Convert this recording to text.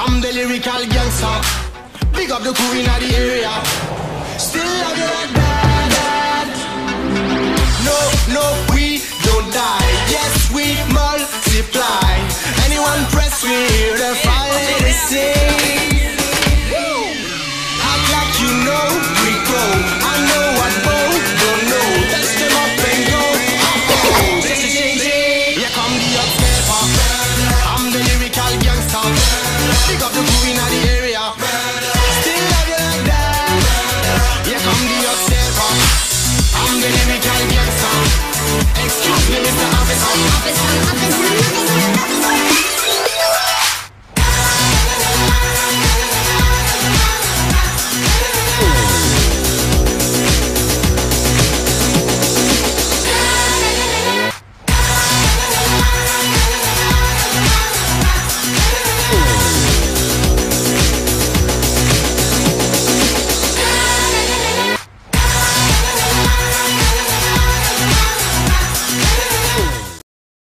I'm the lyrical gangster. Big up the crew in the area. Still love you like that. No, no.